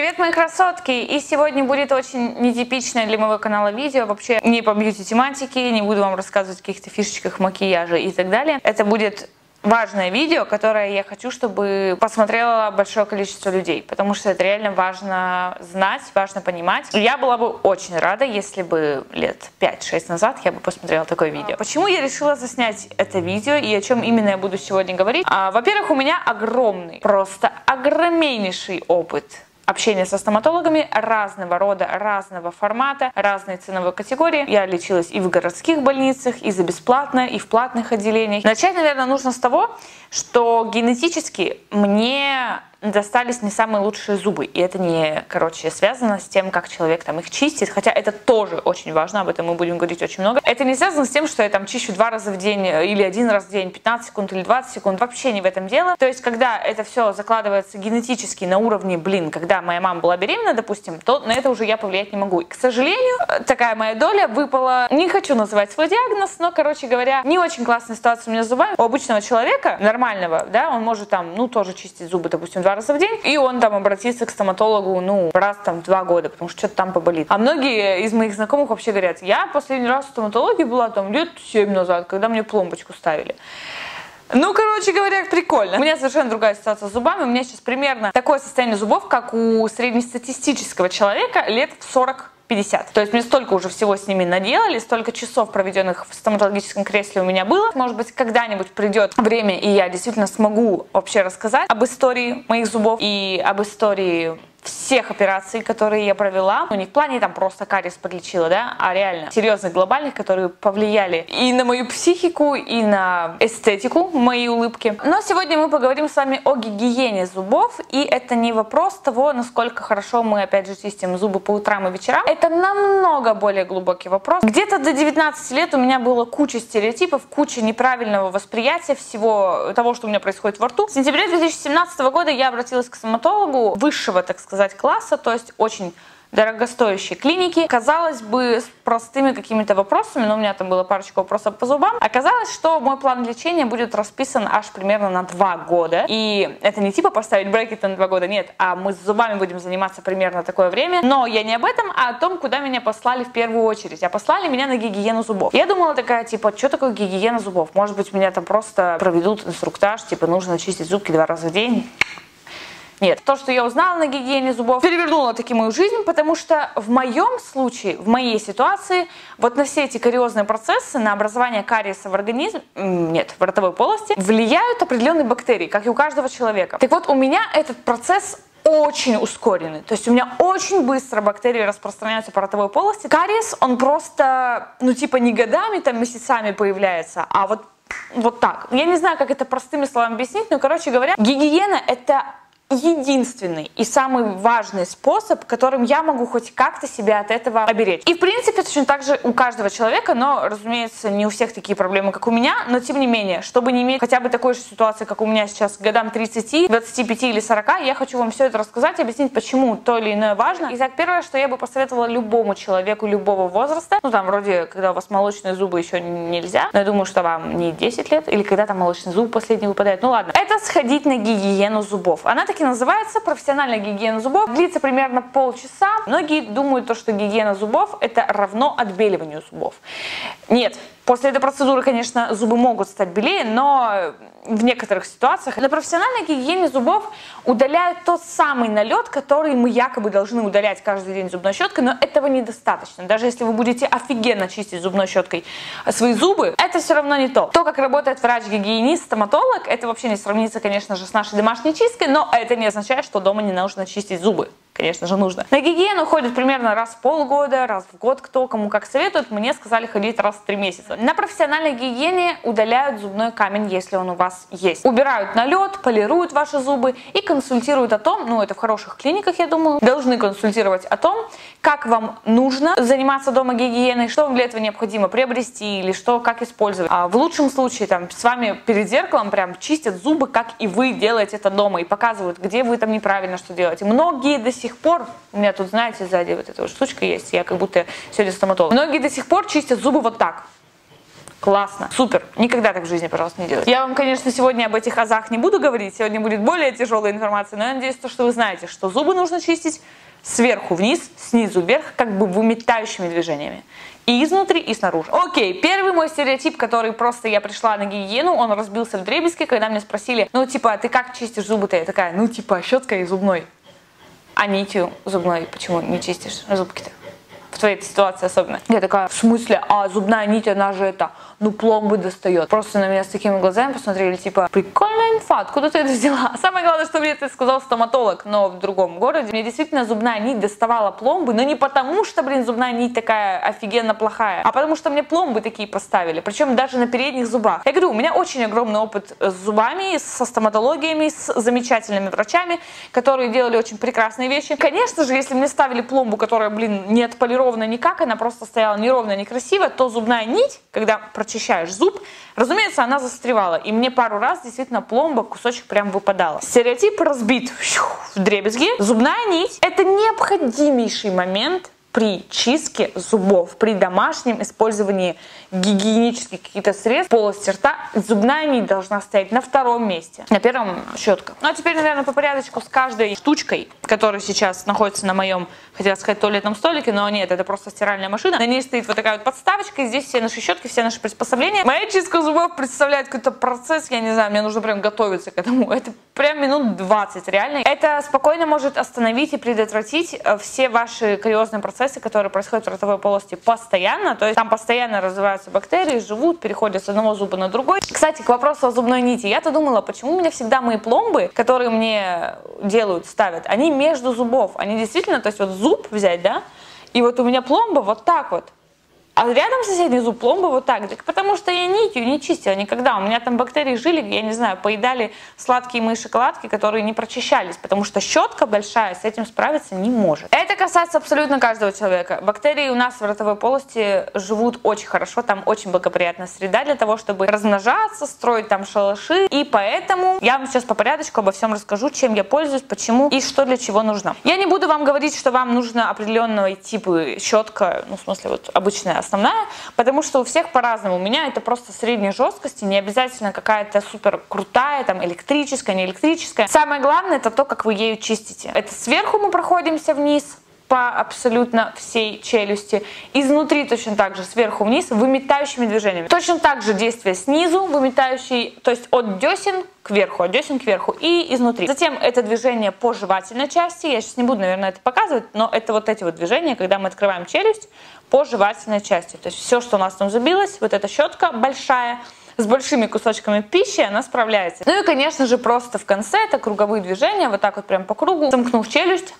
Привет, мои красотки! И сегодня будет очень нетипичное для моего канала видео, вообще не по бьюти-тематике, не буду вам рассказывать о каких-то фишечках макияжа и так далее. Это будет важное видео, которое я хочу, чтобы посмотрело большое количество людей, потому что это реально важно знать, важно понимать. Я была бы очень рада, если бы лет 5-6 назад я бы посмотрела такое видео. Почему я решила заснять это видео и о чем именно я буду сегодня говорить? Во-первых, у меня огромный, просто огромнейший опыт общение со стоматологами разного рода, разного формата, разной ценовой категории. Я лечилась и в городских больницах, и за бесплатно, и в платных отделениях. Начать, наверное, нужно с того, что генетически мне достались не самые лучшие зубы. И это не, связано с тем, как человек там их чистит. Хотя это тоже очень важно, об этом мы будем говорить очень много. Это не связано с тем, что я там чищу 2 раза в день или 1 раз в день, 15 секунд или 20 секунд. Вообще не в этом дело. То есть, когда это все закладывается генетически на уровне, когда моя мама была беременна, допустим, то на это уже я повлиять не могу. И, к сожалению, такая моя доля выпала. Не хочу называть свой диагноз, но, не очень классная ситуация у меня с зубами. У обычного человека, нормального, да, он может там, тоже чистить зубы, допустим, 2 раза в день, и он там обратится к стоматологу, раз там в 2 года, потому что что-то там поболит. А многие из моих знакомых вообще говорят: я последний раз в стоматологии была там лет 7 назад, когда мне пломбочку ставили. Прикольно. У меня совершенно другая ситуация с зубами. У меня сейчас примерно такое состояние зубов, как у среднестатистического человека лет в 40-50. То есть мне столько уже всего с ними наделали, столько часов, проведенных в стоматологическом кресле, у меня было. Может быть, когда-нибудь придет время, и я действительно смогу вообще рассказать об истории моих зубов и об истории всех операций, которые я провела. Не в плане там просто кариес подлечила, да, а реально серьезных, глобальных, которые повлияли и на мою психику, и на эстетику моей улыбки. Но сегодня мы поговорим с вами о гигиене зубов, и это не вопрос того, насколько хорошо мы, чистим зубы по утрам и вечерам. Это намного более глубокий вопрос. Где-то до 19 лет у меня было куча стереотипов, куча неправильного восприятия всего того, что у меня происходит во рту. В сентябре 2017 года я обратилась к стоматологу высшего, класса, то есть очень дорогостоящей клиники. Казалось бы, с простыми какими-то вопросами, но у меня там было парочка вопросов по зубам. Оказалось, что мой план лечения будет расписан аж примерно на 2 года. И это не типа поставить брекеты на 2 года, нет, а мы с зубами будем заниматься примерно такое время. Но я не об этом, а о том, куда меня послали в первую очередь. А послали меня на гигиену зубов. Я думала такая, что такое гигиена зубов? Может быть, меня там просто проведут инструктаж, нужно чистить зубки 2 раза в день. Нет, то, что я узнала на гигиене зубов, перевернуло таки мою жизнь, потому что в моем случае, в моей ситуации, вот на все эти кариозные процессы, на образование кариеса в организме, в ротовой полости, влияют определенные бактерии, как и у каждого человека. Так вот, у меня этот процесс очень ускоренный, то есть у меня очень быстро бактерии распространяются по ротовой полости. Кариес, он просто, не годами, месяцами появляется, а вот так. Я не знаю, как это простыми словами объяснить, но, гигиена — это единственный и самый важный способ, которым я могу хоть как-то себя от этого оберечь. И в принципе точно так же у каждого человека, но, разумеется, не у всех такие проблемы, как у меня, но тем не менее, чтобы не иметь хотя бы такой же ситуации, как у меня сейчас, годам 30, 25 или 40, я хочу вам все это рассказать, объяснить, почему то или иное важно. Итак, первое, что я бы посоветовала любому человеку любого возраста, когда у вас молочные зубы еще нельзя, но я думаю, что вам не 10 лет, или когда там молочный зуб последний выпадает, это сходить на гигиену зубов. Она такие называется профессиональная гигиена зубов, длится примерно полчаса. Многие думают, что гигиена зубов — это равно отбеливанию зубов. Нет, после этой процедуры, конечно, зубы могут стать белее, но в некоторых ситуациях на профессиональной гигиене зубов удаляют тот самый налет, который мы якобы должны удалять каждый день зубной щеткой, но этого недостаточно. Даже если вы будете офигенно чистить зубной щеткой свои зубы, это все равно не то. То, как работает врач-гигиенист, стоматолог, это вообще не сравнится, конечно же, с нашей домашней чисткой, но это не означает, что дома не нужно чистить зубы. Конечно же, нужно. На гигиену ходят примерно раз в полгода, раз в год, кто кому как советует. Мне сказали ходить раз в 3 месяца. На профессиональной гигиене удаляют зубной камень, если он у вас есть. Убирают налет, полируют ваши зубы и консультируют о том, это в хороших клиниках, я думаю, должны консультировать о том, как вам нужно заниматься дома гигиеной, что вам для этого необходимо приобрести или что, как использовать. А в лучшем случае с вами перед зеркалом прям чистят зубы, как и вы делаете это дома, и показывают, где вы там неправильно что делаете. Многие до сих пор, у меня тут, знаете, сзади вот эта вот штучка есть, я как будто сегодня стоматолог. Многие до сих пор чистят зубы вот так. Классно, супер, никогда так в жизни, пожалуйста, не делайте. Я вам, конечно, сегодня об этих азах не буду говорить, сегодня будет более тяжелая информация, но я надеюсь, что вы знаете, что зубы нужно чистить сверху вниз, снизу вверх, как бы выметающими движениями. И изнутри, и снаружи. Окей, первый мой стереотип, который просто я пришла на гигиену, он разбился вдребезги, когда меня спросили, ну типа, ты как чистишь зубы-то? Я такая, ну типа, щеткой и зубной. А нитью зубной почему не чистишь зубки-то? В твоей ситуации особенно. Я такая, в смысле, а зубная нить, она же это, ну пломбы достает. Просто на меня с такими глазами посмотрели, типа, прикольная инфа, откуда ты это взяла? Самое главное, что мне это сказал стоматолог, но в другом городе. Мне действительно зубная нить доставала пломбы, но не потому, что, блин, зубная нить такая офигенно плохая, а потому, что мне пломбы такие поставили, причем даже на передних зубах. Я говорю, у меня очень огромный опыт с зубами, со стоматологиями, с замечательными врачами, которые делали очень прекрасные вещи. Конечно же, если мне ставили пломбу, которая, блин, не отполирована, ровно никак, она просто стояла неровно, некрасиво, то зубная нить, когда прочищаешь зуб, разумеется, она застревала. И мне пару раз действительно пломба, кусочек прям выпадала. Стереотип разбит вдребезги. Зубная нить – это необходимейший момент при чистке зубов, при домашнем использовании гигиенических каких-то средств, полости рта, зубная нить должна стоять на втором месте. На первом щетка. Ну а теперь, наверное, по порядочку с каждой штучкой, которая сейчас находится на моем, хотела сказать, туалетном столике, но нет, это просто стиральная машина. На ней стоит вот такая вот подставочка, и здесь все наши щетки, все наши приспособления. Моя чистка зубов представляет какой-то процесс, я не знаю, мне нужно прям готовиться к этому. Это прям минут 20, реально. Это спокойно может остановить и предотвратить все ваши кариозные процессы, которые происходят в ротовой полости постоянно, то есть там постоянно развиваются бактерии, живут, переходят с одного зуба на другой. Кстати, к вопросу о зубной нити. Я-то думала, почему у меня всегда мои пломбы, которые мне делают, ставят, они между зубов, они действительно, то есть вот зуб взять, да, и вот у меня пломба вот так вот. А рядом соседний зуб пломба вот так, потому что я нитью не чистила никогда. У меня там бактерии жили, я не знаю, поедали сладкие мои шоколадки, которые не прочищались, потому что щетка большая с этим справиться не может. Это касается абсолютно каждого человека. Бактерии у нас в ротовой полости живут очень хорошо, там очень благоприятная среда для того, чтобы размножаться, строить там шалаши. И поэтому я вам сейчас по порядочку обо всем расскажу, чем я пользуюсь, почему и что для чего нужно. Я не буду вам говорить, что вам нужно определенного типа щетка, ну в смысле вот обычная основная, потому что у всех по-разному. У меня это просто средней жесткости, не обязательно какая-то супер крутая, там электрическая, не электрическая. Самое главное это то, как вы ею чистите. Это сверху мы проходимся вниз по абсолютно всей челюсти, изнутри точно так же, сверху вниз, выметающими движениями. Точно так же действие снизу, выметающий, то есть от десен кверху, от десен кверху и изнутри. Затем это движение по жевательной части, я сейчас не буду, наверное, это показывать, но это вот эти вот движения, когда мы открываем челюсть по жевательной части. То есть все, что у нас там забилось, вот эта щетка большая, с большими кусочками пищи она справляется. Ну и, конечно же, просто в конце это круговые движения, вот так вот прям по кругу, сомкнув челюсть,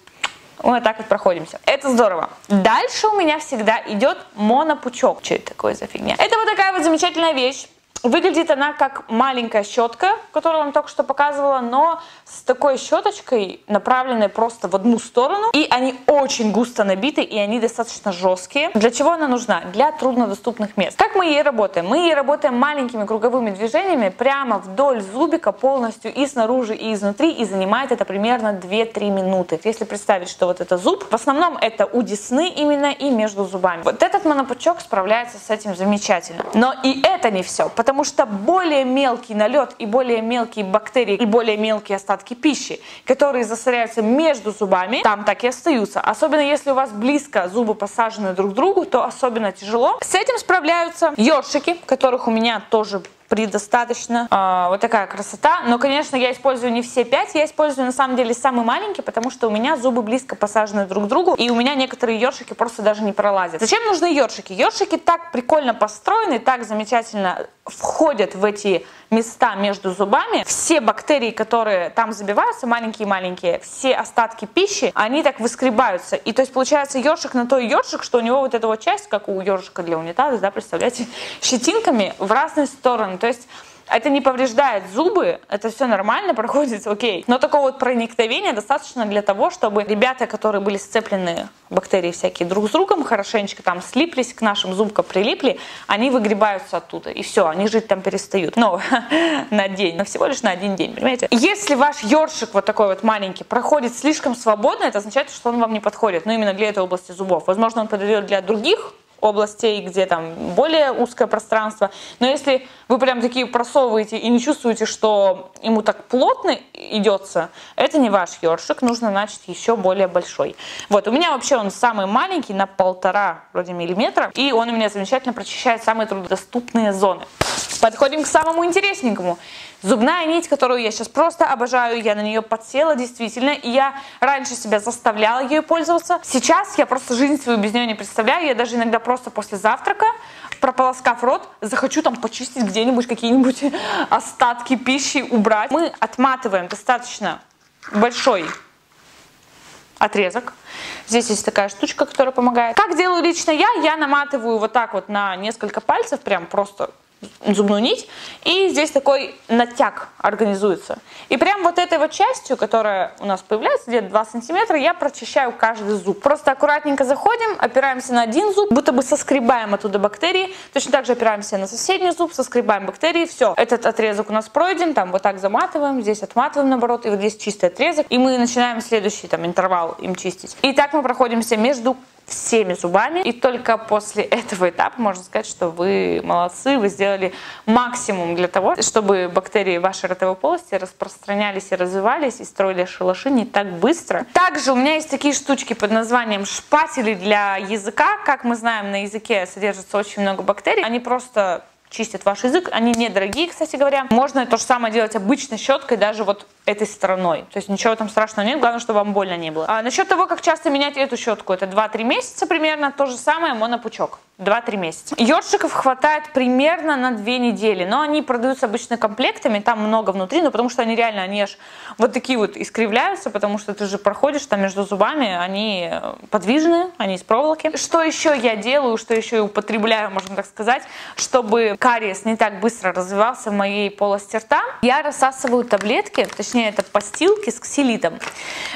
вот так вот проходимся. Это здорово. Дальше у меня всегда идет монопучок. Что это такое за фигня? Это вот такая вот замечательная вещь. Выглядит она как маленькая щетка, которую я вам только что показывала, но с такой щеточкой, направленной просто в одну сторону. И они очень густо набиты, и они достаточно жесткие. Для чего она нужна? Для труднодоступных мест. Как мы ей работаем? Мы ей работаем маленькими круговыми движениями прямо вдоль зубика полностью и снаружи, и изнутри. И занимает это примерно 2-3 минуты. Если представить, что вот это зуб, в основном это у десны именно и между зубами. Вот этот монопучок справляется с этим замечательно. Но и это не все. Потому что более мелкий налет и более мелкие бактерии и более мелкие остатки пищи, которые засоряются между зубами, там так и остаются. Особенно если у вас близко зубы посажены друг к другу, то особенно тяжело. С этим справляются ёршики, которых у меня тоже предостаточно. Вот такая красота. Но, конечно, я использую не все 5, я использую, на самом деле, самый маленький, потому что у меня зубы близко посажены друг к другу, и у меня некоторые ёршики просто даже не пролазят. Зачем нужны ёршики? Ёршики так прикольно построены, так замечательно входят в эти места между зубами. Все бактерии, которые там забиваются, маленькие-маленькие, все остатки пищи, они так выскребаются. И то есть, получается, ёршик на то и ёршик, что у него вот эта вот часть, как у ёршика для унитаза, да, представляете, щетинками в разные стороны. То есть это не повреждает зубы, это все нормально проходит, окей. Но такого вот проникновения достаточно для того, чтобы ребята, которые были сцеплены, бактерии всякие, друг с другом, хорошенечко там слиплись, к нашим зубкам прилипли, они выгребаются оттуда. И все, они жить там перестают. Но на день, но всего лишь на один день, понимаете? Если ваш ёршик вот такой вот маленький проходит слишком свободно, это означает, что он вам не подходит. Ну, именно для этой области зубов. Возможно, он подойдет для других областей, где там более узкое пространство. Но если вы прям такие просовываете и не чувствуете, что ему так плотно идется, это не ваш ёршик, нужно, значит, еще более большой. Вот, у меня вообще он самый маленький, на 1,5 вроде миллиметра, и он у меня замечательно прочищает самые труднодоступные зоны. Подходим к самому интересненькому. Зубная нить, которую я сейчас просто обожаю, я на нее подсела действительно, и я раньше себя заставляла ею пользоваться. Сейчас я просто жизнь свою без нее не представляю, я даже иногда просто после завтрака, прополоскав рот, захочу там почистить где-нибудь какие-нибудь остатки пищи, убрать. Мы отматываем достаточно большой отрезок. Здесь есть такая штучка, которая помогает. Как делаю лично я наматываю вот так вот на несколько пальцев, прям просто зубную нить, и здесь такой натяг организуется. И прям вот этой вот частью, которая у нас появляется, где-то 2 сантиметра, я прочищаю каждый зуб. Просто аккуратненько заходим, опираемся на один зуб, будто бы соскребаем оттуда бактерии, точно так же опираемся на соседний зуб, соскребаем бактерии, все. Этот отрезок у нас пройден, там вот так заматываем, здесь отматываем наоборот, и вот здесь чистый отрезок, и мы начинаем следующий там интервал им чистить. И так мы проходимся между всеми зубами, и только после этого этапа можно сказать, что вы молодцы, вы сделали максимум для того, чтобы бактерии вашей ротовой полости распространялись и развивались, и строили шалаши не так быстро. Также у меня есть такие штучки под названием шпатели для языка. Как мы знаем, на языке содержится очень много бактерий, они просто чистят ваш язык, они недорогие, кстати говоря. Можно то же самое делать обычной щеткой, даже вот этой стороной. То есть ничего там страшного нет, главное, чтобы вам больно не было. А насчет того, как часто менять эту щетку, это 2-3 месяца примерно, то же самое монопучок. 2-3 месяца. Ёршиков хватает примерно на 2 недели, но они продаются обычно комплектами, там много внутри, но потому что они реально, они аж вот такие вот искривляются, потому что ты же проходишь там между зубами, они подвижные, они из проволоки. Что еще я делаю, что еще и употребляю, можно так сказать, чтобы кариес не так быстро развивался в моей полости рта, я рассасываю таблетки, точнее это постилки с ксилитом.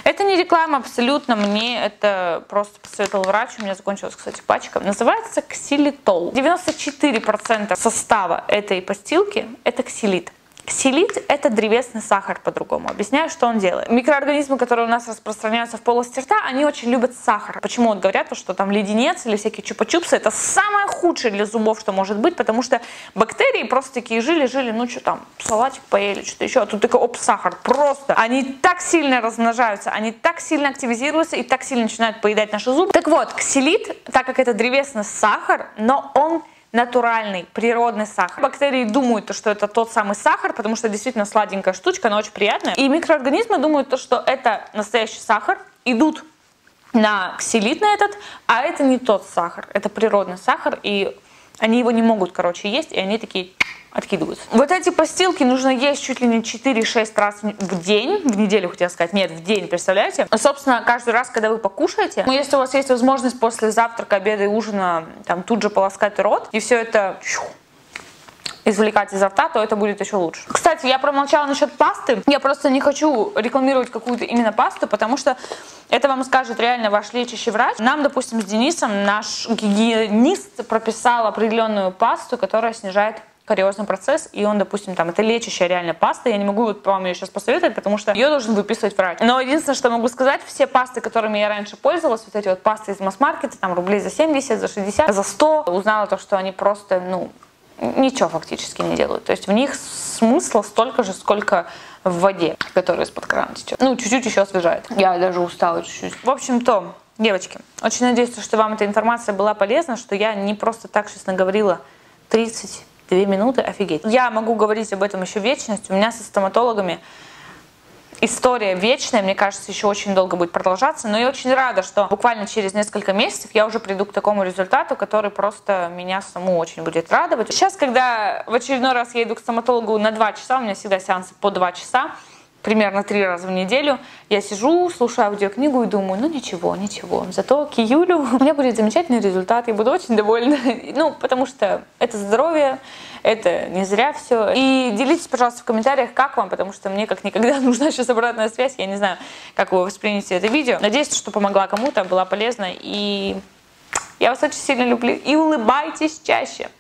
Это не реклама абсолютно, мне это просто посоветовал врач, у меня закончилась, кстати, пачка. Называется ксилитол. 94% состава этой постилки это ксилит. Ксилит – это древесный сахар, по-другому. Объясняю, что он делает. Микроорганизмы, которые у нас распространяются в полости рта, они очень любят сахар. Почему вот говорят, что там леденец или всякие чупа-чупсы – это самое худшее для зубов, что может быть, потому что бактерии просто такие жили-жили, ну что там, салатик поели, что-то еще, а тут такой оп, сахар. Просто они так сильно размножаются, они так сильно активизируются и так сильно начинают поедать наши зубы. Так вот, ксилит, так как это древесный сахар, но он натуральный, природный сахар. Бактерии думают, что это тот самый сахар, потому что действительно сладенькая штучка, она очень приятная. И микроорганизмы думают, что это настоящий сахар, идут на ксилит на этот, а это не тот сахар, это природный сахар, и они его не могут, короче, есть, и они такие откидываются. Вот эти постилки нужно есть чуть ли не 4-6 раз в день, в неделю хотела сказать, нет, в день, представляете? Собственно, каждый раз, когда вы покушаете, ну, если у вас есть возможность после завтрака, обеда и ужина там тут же полоскать рот, и все это извлекать изо рта, то это будет еще лучше. Кстати, я промолчала насчет пасты. Я просто не хочу рекламировать какую-то именно пасту, потому что это вам скажет реально ваш лечащий врач. Нам, допустим, с Денисом наш гигиенист прописал определенную пасту, которая снижает кариозный процесс, и он, допустим, там, это лечащая реально паста, я не могу вот вам ее сейчас посоветовать, потому что ее должен выписывать врач. Но единственное, что могу сказать, все пасты, которыми я раньше пользовалась, вот эти вот пасты из масс-маркета, там, рублей за 70, за 60, за 100, узнала то, что они просто, ну, ничего фактически не делают. То есть в них смысла столько же, сколько в воде, которая из-под крана течет. Ну, чуть-чуть еще освежает. Я даже устала чуть-чуть. В общем-то, девочки, очень надеюсь, что вам эта информация была полезна, что я не просто так сейчас наговорила 32 минуты, офигеть. Я могу говорить об этом еще вечность. У меня со стоматологами история вечная, мне кажется, еще очень долго будет продолжаться, но я очень рада, что буквально через несколько месяцев я уже приду к такому результату, который просто меня саму очень будет радовать. Сейчас, когда в очередной раз я иду к стоматологу на 2 часа, у меня всегда сеансы по 2 часа, примерно 3 раза в неделю, я сижу, слушаю аудиокнигу и думаю, ну ничего, ничего, зато к июлю у меня будет замечательный результат, я буду очень довольна, ну, потому что это здоровье, это не зря все. И делитесь, пожалуйста, в комментариях, как вам, потому что мне как никогда нужна сейчас обратная связь, я не знаю, как вы воспримете это видео. Надеюсь, что помогла кому-то, была полезна, и я вас очень сильно люблю, и улыбайтесь чаще.